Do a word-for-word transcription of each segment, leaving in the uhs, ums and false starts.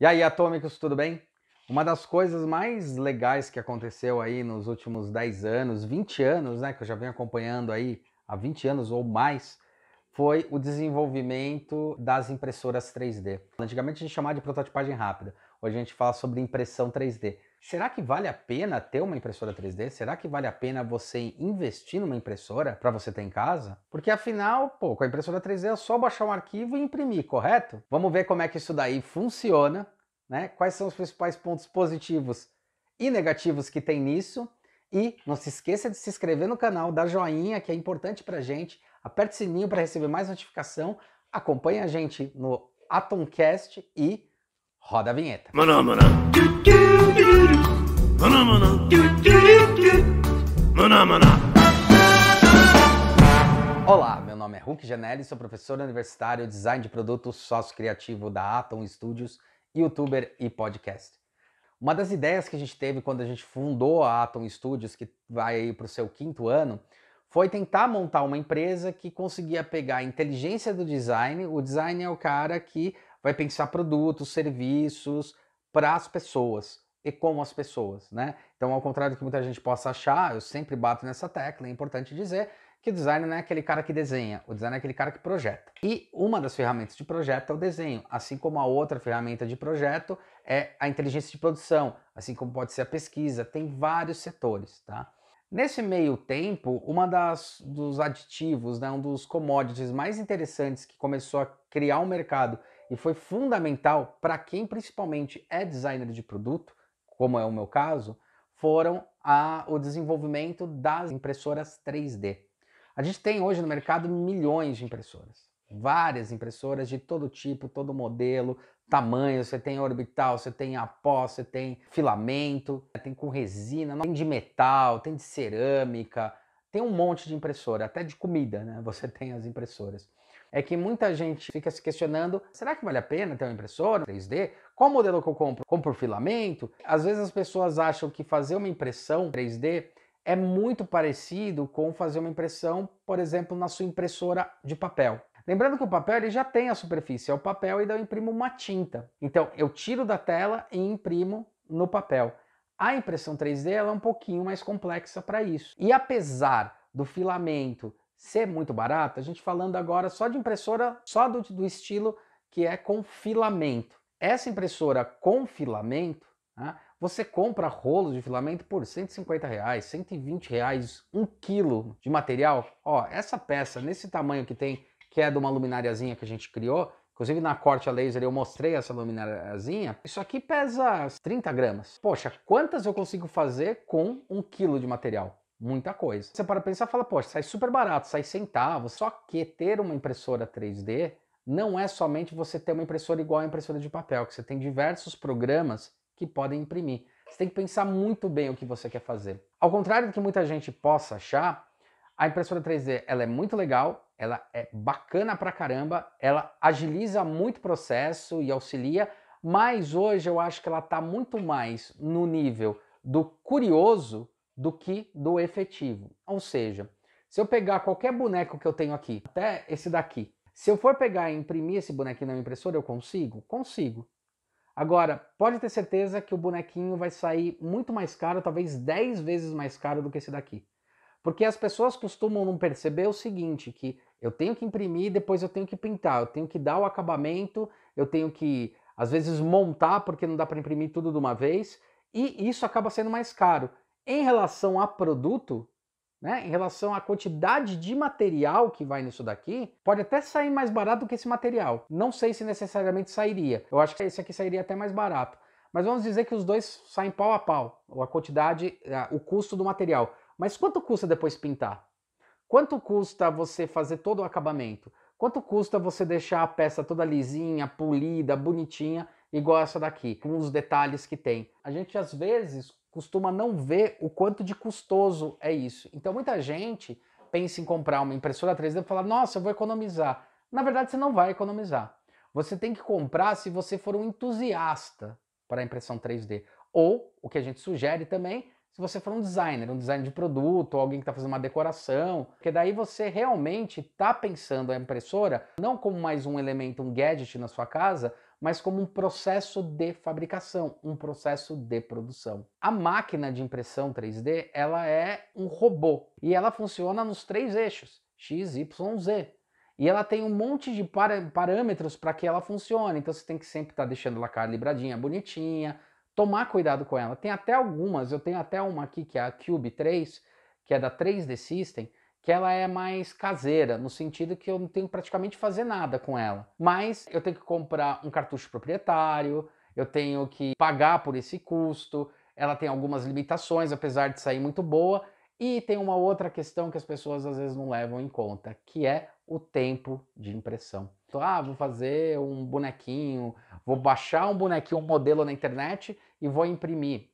E aí, atômicos, tudo bem? Uma das coisas mais legais que aconteceu aí nos últimos dez anos, vinte anos, né, que eu já venho acompanhando aí há vinte anos ou mais, foi o desenvolvimento das impressoras três D. Antigamente a gente chamava de prototipagem rápida, hoje a gente fala sobre impressão três D. Será que vale a pena ter uma impressora três D? Será que vale a pena você investir numa impressora para você ter em casa? Porque afinal, pô, com a impressora três D é só baixar um arquivo e imprimir, correto? Vamos ver como é que isso daí funciona, né? Quais são os principais pontos positivos e negativos que tem nisso. E não se esqueça de se inscrever no canal, dar joinha, que é importante pra gente. Aperte o sininho para receber mais notificação. Acompanhe a gente no Atomcast e roda a vinheta. Maná, maná. Maná, maná. Maná, maná. Olá, meu nome é Hulk Giannelli, sou professor universitário, design de produtos, sócio criativo da Atom Studios, youtuber e podcast. Uma das ideias que a gente teve quando a gente fundou a Atom Studios, que vai para o seu quinto ano, foi tentar montar uma empresa que conseguia pegar a inteligência do design. O design é o cara que vai pensar produtos, serviços para as pessoas e com as pessoas, né? Então, ao contrário do que muita gente possa achar, eu sempre bato nessa tecla, é importante dizer que o design não é aquele cara que desenha, o design é aquele cara que projeta. E uma das ferramentas de projeto é o desenho, assim como a outra ferramenta de projeto é a inteligência de produção, assim como pode ser a pesquisa, tem vários setores, tá? Nesse meio tempo, uma das dos aditivos, né, um dos commodities mais interessantes que começou a criar um mercado e foi fundamental para quem principalmente é designer de produto, como é o meu caso, foram a, o desenvolvimento das impressoras três D. A gente tem hoje no mercado milhões de impressoras, várias impressoras de todo tipo, todo modelo, tamanho, você tem orbital, você tem a pó, você tem filamento, tem com resina, tem de metal, tem de cerâmica, tem um monte de impressora, até de comida, né? Você tem as impressoras. É que muita gente fica se questionando, será que vale a pena ter uma impressora três D? Qual modelo que eu compro? Compro filamento? Às vezes as pessoas acham que fazer uma impressão três D é muito parecido com fazer uma impressão, por exemplo, na sua impressora de papel. Lembrando que o papel ele já tem a superfície, é o papel, e daí eu imprimo uma tinta. Então, eu tiro da tela e imprimo no papel. A impressão três D ela é um pouquinho mais complexa para isso. E apesar do filamento ser muito barato, a gente falando agora só de impressora, só do, do estilo que é com filamento. Essa impressora com filamento, tá? Você compra rolos de filamento por cento e cinquenta reais, cento e vinte reais, um quilo de material. Ó, essa peça, nesse tamanho que tem, que é de uma luminariazinha que a gente criou, inclusive na corte a laser eu mostrei essa luminariazinha, isso aqui pesa trinta gramas. Poxa, quantas eu consigo fazer com um quilo de material? Muita coisa. Você para pensar e fala, poxa, sai super barato, sai centavos. Só que ter uma impressora três D não é somente você ter uma impressora igual a impressora de papel, que você tem diversos programas que podem imprimir. Você tem que pensar muito bem o que você quer fazer. Ao contrário do que muita gente possa achar, a impressora três D ela é muito legal, ela é bacana pra caramba, ela agiliza muito o processo e auxilia, mas hoje eu acho que ela tá muito mais no nível do curioso do que do efetivo. Ou seja, se eu pegar qualquer boneco que eu tenho aqui, até esse daqui, se eu for pegar e imprimir esse bonequinho na impressora, eu consigo? Consigo. Agora, pode ter certeza que o bonequinho vai sair muito mais caro, talvez dez vezes mais caro do que esse daqui. Porque as pessoas costumam não perceber o seguinte, que eu tenho que imprimir, depois eu tenho que pintar, eu tenho que dar o acabamento, eu tenho que, às vezes, montar, porque não dá para imprimir tudo de uma vez, e isso acaba sendo mais caro. Em relação a produto, né, em relação à quantidade de material que vai nisso daqui, pode até sair mais barato do que esse material. Não sei se necessariamente sairia. Eu acho que esse aqui sairia até mais barato. Mas vamos dizer que os dois saem pau a pau, a quantidade, o custo do material. Mas quanto custa depois pintar? Quanto custa você fazer todo o acabamento? Quanto custa você deixar a peça toda lisinha, polida, bonitinha, igual essa daqui, com os detalhes que tem? A gente às vezes costuma não ver o quanto de custoso é isso. Então muita gente pensa em comprar uma impressora três D e fala, nossa, eu vou economizar. Na verdade você não vai economizar. Você tem que comprar se você for um entusiasta para a impressão três D. Ou, o que a gente sugere também, se você for um designer, um design de produto, ou alguém que está fazendo uma decoração, porque daí você realmente está pensando a impressora não como mais um elemento, um gadget na sua casa, mas como um processo de fabricação, um processo de produção. A máquina de impressão três D, ela é um robô e ela funciona nos três eixos, X, Y, Z. E ela tem um monte de parâmetros para que ela funcione, então você tem que sempre estar tá deixando ela calibradinha, bonitinha, tomar cuidado com ela. Tem até algumas, eu tenho até uma aqui que é a Cube três, que é da três D System, que ela é mais caseira, no sentido que eu não tenho praticamente que fazer nada com ela. Mas eu tenho que comprar um cartucho proprietário, eu tenho que pagar por esse custo, ela tem algumas limitações, apesar de sair muito boa, e tem uma outra questão que as pessoas às vezes não levam em conta, que é o tempo de impressão. Então, ah, vou fazer um bonequinho, vou baixar um bonequinho, um modelo na internet e vou imprimir.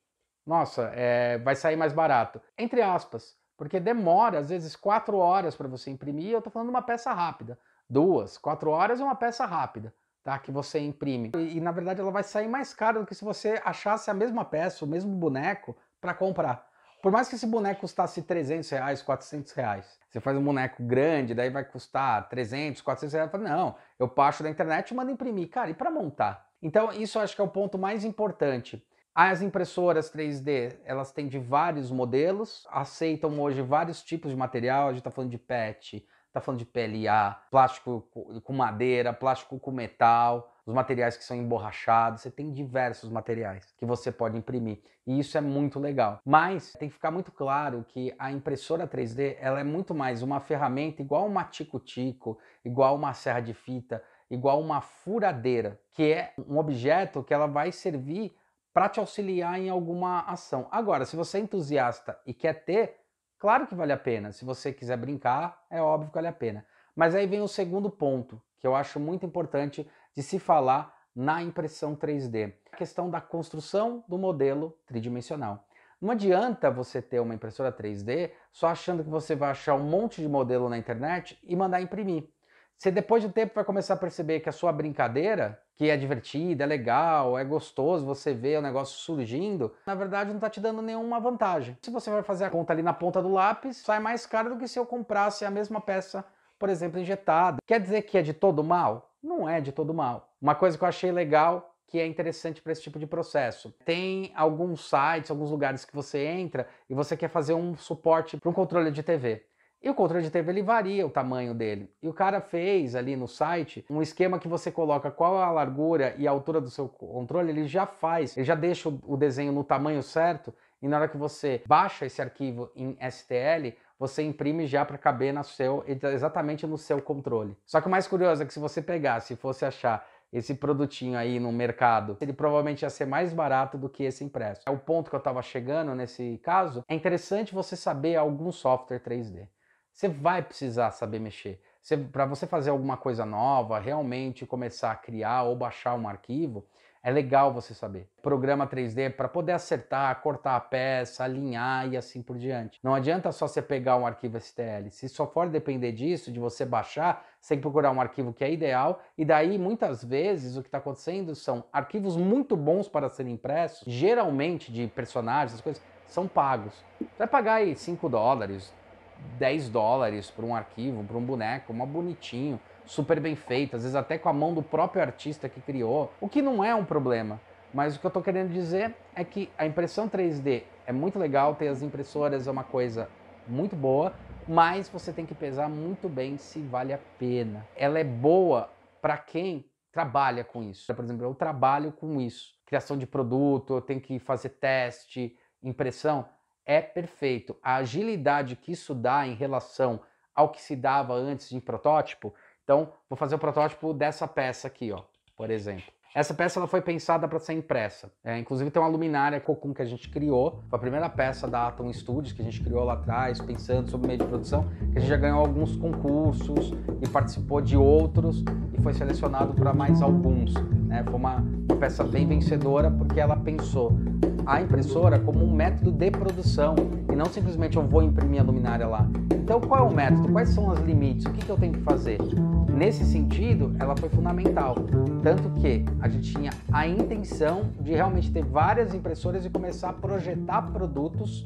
Nossa, é, vai sair mais barato. Entre aspas, porque demora, às vezes, quatro horas para você imprimir. Eu estou falando de uma peça rápida. Duas, quatro horas é uma peça rápida, tá? Que você imprime. E, e, na verdade, ela vai sair mais cara do que se você achasse a mesma peça, o mesmo boneco, para comprar. Por mais que esse boneco custasse trezentos reais, quatrocentos reais. Você faz um boneco grande, daí vai custar trezentos, quatrocentos reais. Não, eu baixo da internet e mando imprimir. Cara, e para montar? Então, isso eu acho que é o ponto mais importante. As impressoras três D, elas têm de vários modelos, aceitam hoje vários tipos de material, a gente está falando de P E T, está falando de P L A, plástico com madeira, plástico com metal, os materiais que são emborrachados, você tem diversos materiais que você pode imprimir, e isso é muito legal. Mas tem que ficar muito claro que a impressora três D, ela é muito mais uma ferramenta igual uma tico-tico, igual uma serra de fita, igual uma furadeira, que é um objeto que ela vai servir para te auxiliar em alguma ação. Agora, se você é entusiasta e quer ter, claro que vale a pena. Se você quiser brincar, é óbvio que vale a pena. Mas aí vem o segundo ponto, que eu acho muito importante de se falar na impressão três D. A questão da construção do modelo tridimensional. Não adianta você ter uma impressora três D só achando que você vai achar um monte de modelo na internet e mandar imprimir. Você, depois de um tempo, vai começar a perceber que a sua brincadeira, que é divertida, é legal, é gostoso, você vê o negócio surgindo, na verdade não está te dando nenhuma vantagem. Se você vai fazer a conta ali na ponta do lápis, sai mais caro do que se eu comprasse a mesma peça, por exemplo, injetada. Quer dizer que é de todo mal? Não é de todo mal. Uma coisa que eu achei legal, que é interessante para esse tipo de processo. Tem alguns sites, alguns lugares que você entra e você quer fazer um suporte para um controle de T V. E o controle de T V, ele varia o tamanho dele. E o cara fez ali no site um esquema que você coloca qual a largura e a altura do seu controle, ele já faz, ele já deixa o desenho no tamanho certo, e na hora que você baixa esse arquivo em S T L, você imprime já para caber no seu, exatamente no seu controle. Só que o mais curioso é que se você pegar, se fosse achar esse produtinho aí no mercado, ele provavelmente ia ser mais barato do que esse impresso. É o ponto que eu estava chegando nesse caso. É interessante você saber algum software três D. Você vai precisar saber mexer. Para você fazer alguma coisa nova, realmente começar a criar ou baixar um arquivo, é legal você saber. Programa três D para poder acertar, cortar a peça, alinhar e assim por diante. Não adianta só você pegar um arquivo S T L. Se só for depender disso, de você baixar, você tem que procurar um arquivo que é ideal. E daí, muitas vezes, o que está acontecendo são arquivos muito bons para serem impressos, geralmente de personagens, essas coisas, são pagos. Você vai pagar aí cinco dólares... dez dólares para um arquivo, para um boneco, uma bonitinho, super bem feito, às vezes até com a mão do próprio artista que criou, o que não é um problema. Mas o que eu estou querendo dizer é que a impressão três D é muito legal, ter as impressoras é uma coisa muito boa, mas você tem que pesar muito bem se vale a pena. Ela é boa para quem trabalha com isso. Por exemplo, eu trabalho com isso. Criação de produto, eu tenho que fazer teste, impressão. É perfeito. A agilidade que isso dá em relação ao que se dava antes de protótipo. Então, vou fazer o protótipo dessa peça aqui, ó, por exemplo. Essa peça ela foi pensada para ser impressa. É, inclusive tem uma luminária Cocoon que a gente criou, foi a primeira peça da Atom Studios que a gente criou lá atrás, pensando sobre meio de produção, que a gente já ganhou alguns concursos e participou de outros e foi selecionado para mais alguns. Né? Foi uma, uma peça bem vencedora porque ela pensou a impressora como um método de produção e não simplesmente eu vou imprimir a luminária lá. Então qual é o método? Quais são os limites? O que, que eu tenho que fazer? Nesse sentido, ela foi fundamental, tanto que a gente tinha a intenção de realmente ter várias impressoras e começar a projetar produtos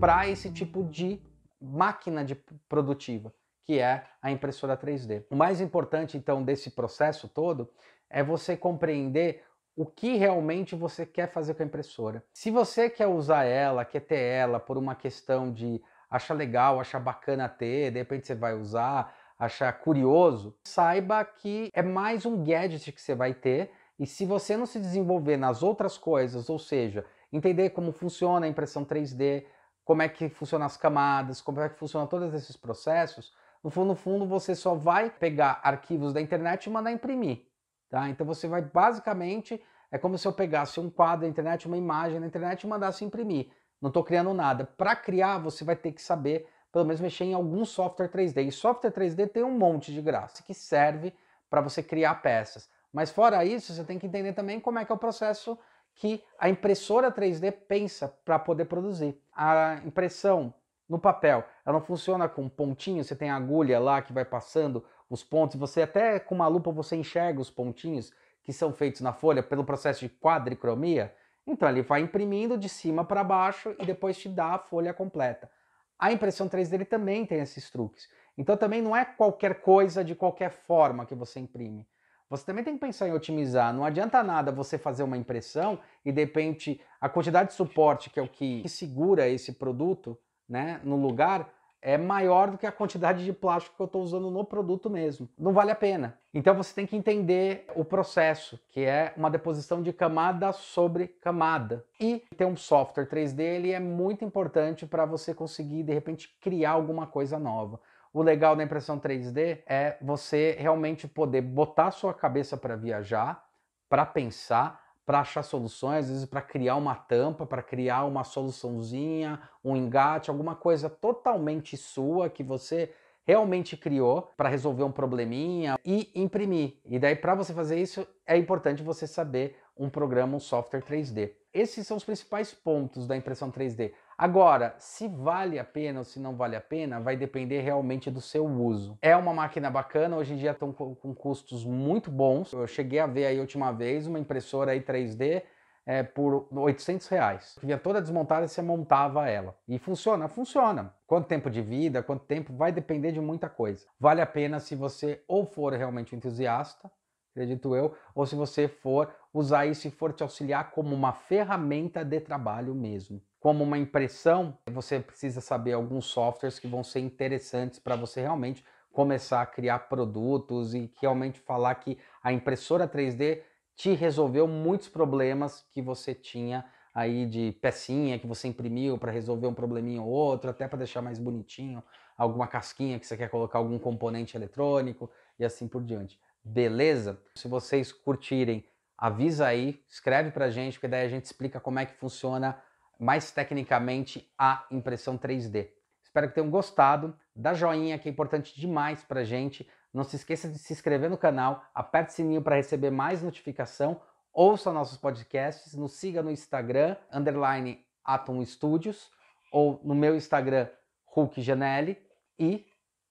para esse tipo de máquina de produtiva, que é a impressora três D. O mais importante, então, desse processo todo é você compreender o que realmente você quer fazer com a impressora. Se você quer usar ela, quer ter ela por uma questão de achar legal, achar bacana ter, de repente você vai usar, achar curioso, saiba que é mais um gadget que você vai ter, e se você não se desenvolver nas outras coisas, ou seja, entender como funciona a impressão três D, como é que funcionam as camadas, como é que funcionam todos esses processos, no fundo, no fundo você só vai pegar arquivos da internet e mandar imprimir. Tá? Então você vai basicamente, é como se eu pegasse um quadro da internet, uma imagem da internet e mandasse imprimir. Não estou criando nada. Para criar você vai ter que saber pelo menos mexer em algum software três D. E software três D tem um monte de graça que serve para você criar peças. Mas fora isso, você tem que entender também como é que é o processo que a impressora três D pensa para poder produzir. A impressão no papel, ela não funciona com pontinho, você tem a agulha lá que vai passando os pontos, você até com uma lupa você enxerga os pontinhos que são feitos na folha pelo processo de quadricromia. Então ele vai imprimindo de cima para baixo e depois te dá a folha completa. A impressão três D ele também tem esses truques. Então também não é qualquer coisa de qualquer forma que você imprime. Você também tem que pensar em otimizar. Não adianta nada você fazer uma impressão e de repente a quantidade de suporte, que é o que, que segura esse produto, né, no lugar, é maior do que a quantidade de plástico que eu estou usando no produto mesmo. Não vale a pena. Então você tem que entender o processo, que é uma deposição de camada sobre camada. E ter um software três D ele é muito importante para você conseguir, de repente, criar alguma coisa nova. O legal da impressão três D é você realmente poder botar sua cabeça para viajar, para pensar, para achar soluções, às vezes para criar uma tampa, para criar uma soluçãozinha, um engate, alguma coisa totalmente sua que você realmente criou para resolver um probleminha e imprimir. E daí, para você fazer isso, é importante você saber um programa, um software três D. Esses são os principais pontos da impressão três D. Agora, se vale a pena ou se não vale a pena, vai depender realmente do seu uso. É uma máquina bacana, hoje em dia estão com custos muito bons. Eu cheguei a ver aí a última vez uma impressora aí três D é, por oitocentos reais. Vinha toda desmontada e você montava ela. E funciona? Funciona. Quanto tempo de vida, quanto tempo, vai depender de muita coisa. Vale a pena se você ou for realmente um entusiasta, acredito eu, ou se você for usar isso e for te auxiliar como uma ferramenta de trabalho mesmo. Como uma impressão, você precisa saber alguns softwares que vão ser interessantes para você realmente começar a criar produtos e realmente falar que a impressora três D te resolveu muitos problemas que você tinha aí de pecinha que você imprimiu para resolver um probleminha ou outro, até para deixar mais bonitinho, alguma casquinha que você quer colocar algum componente eletrônico e assim por diante. Beleza? Se vocês curtirem, avisa aí, escreve para a gente, porque daí a gente explica como é que funciona mais tecnicamente a impressão três D. Espero que tenham gostado, dá joinha que é importante demais pra gente, não se esqueça de se inscrever no canal, aperte o sininho para receber mais notificação, ouça nossos podcasts, nos siga no Instagram, underline Atom Studios, ou no meu Instagram, Hulk Giannelli, e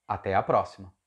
até a próxima!